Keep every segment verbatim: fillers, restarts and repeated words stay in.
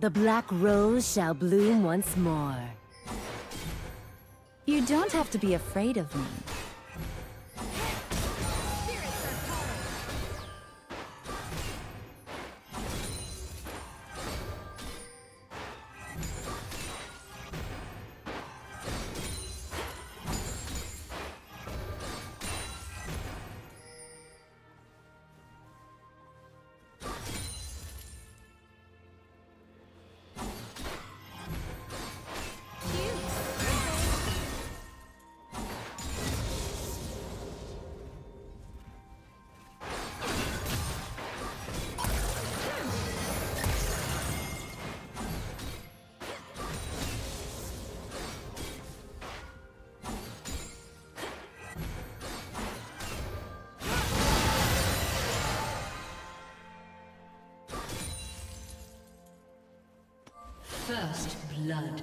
The black rose shall bloom once more. You don't have to be afraid of me. First blood.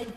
Red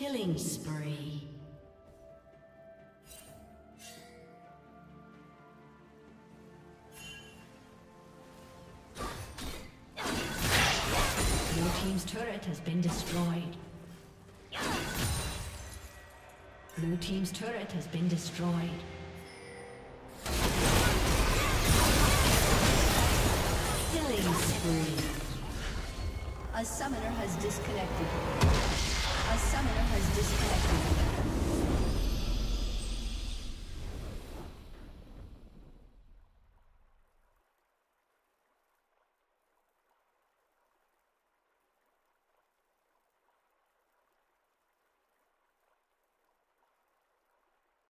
Killing spree. Your team's turret has been destroyed. Blue team's turret has been destroyed. Killing spree. A summoner has disconnected. A summoner has disconnected.